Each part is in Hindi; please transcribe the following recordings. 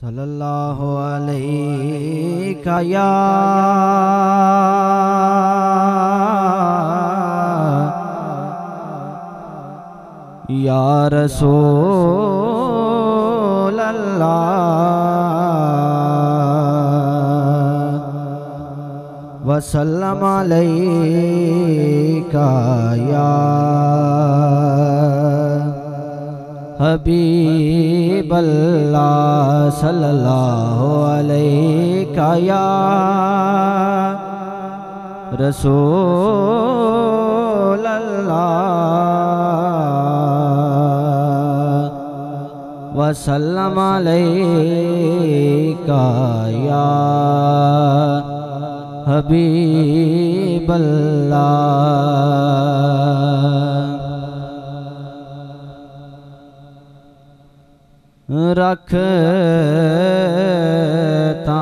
सल्लल्लाहु अलैका या रसूल अल्लाह वसल्लम अलैका या हबीब अल्लाह सल्लल्लाहु अलैका या रसूल अल्लाह वसल्लम अलैका या हबीब अल्लाह। रखता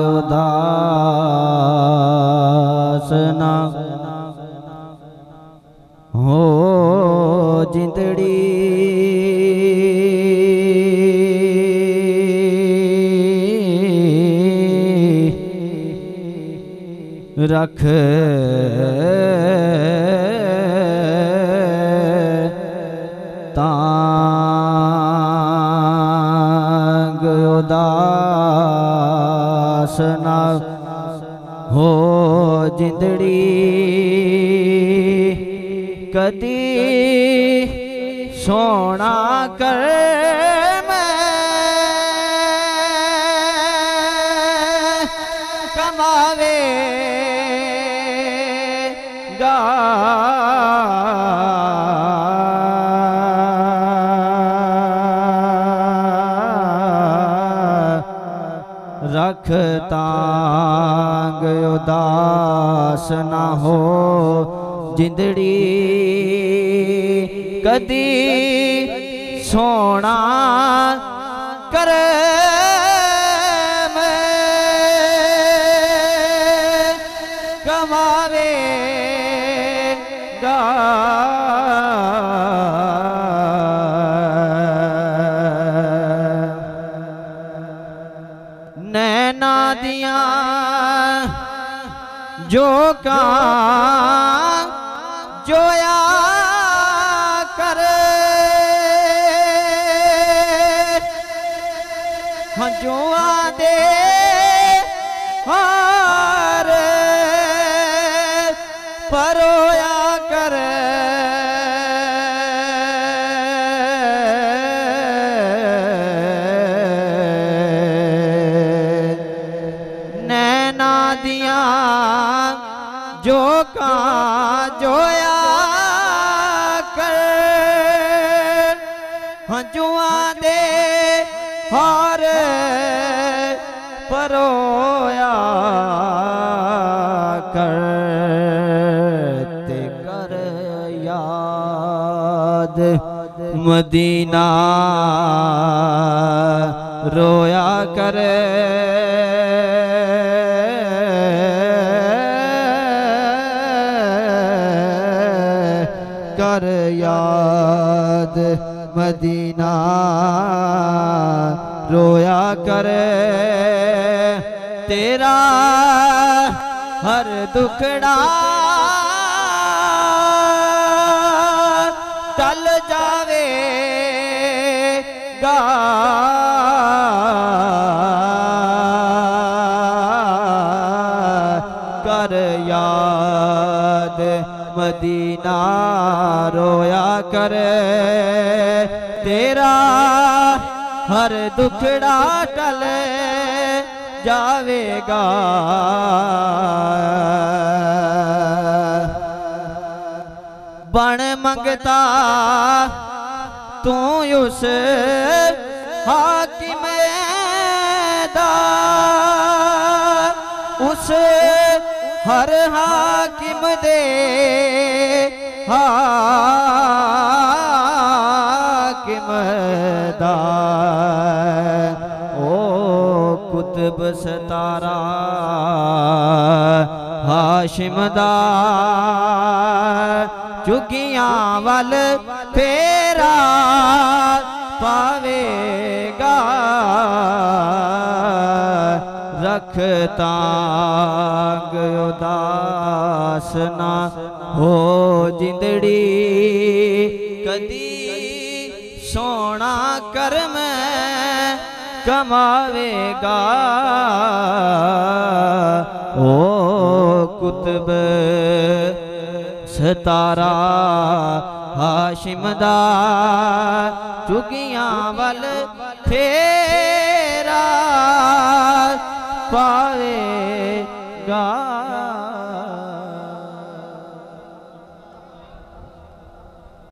उदास ना हो जिंदड़ी रख तांग उदास ना हो जिंदड़ी कदी सोना कर मैं कमावे गा तांग उदास ना हो जिंदड़ी कदी सोना कर मैं कमावे गा नैना दिया जो का जोया कर हंजुआ दे हार परोया कर दिया जो का जोया कर हंजुआ दे हार परोया करते कर याद मदीना रोया कर कर याद मदीना रोया करे तेरा हर दुखड़ा टल जावेगा कर याद मदीना रोया कर तेरा हर दुखड़ा टल जावेगा। बण मंगता तू उस हाकिम दा उस हर हाकिम दे हाकिम दा ओ कुतुब सतारा हाशिम दा चुगियां वाल फेरा पावेगा, रखता उदास ना हो जिंदड़ी, कदी सोना कर्म कमावेगा। ओ कुतुब सतारा हाशिम दा चुगियां वल फेरा पावेगा।